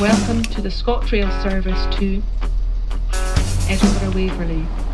Welcome to the Scotrail service to Edinburgh Waverley.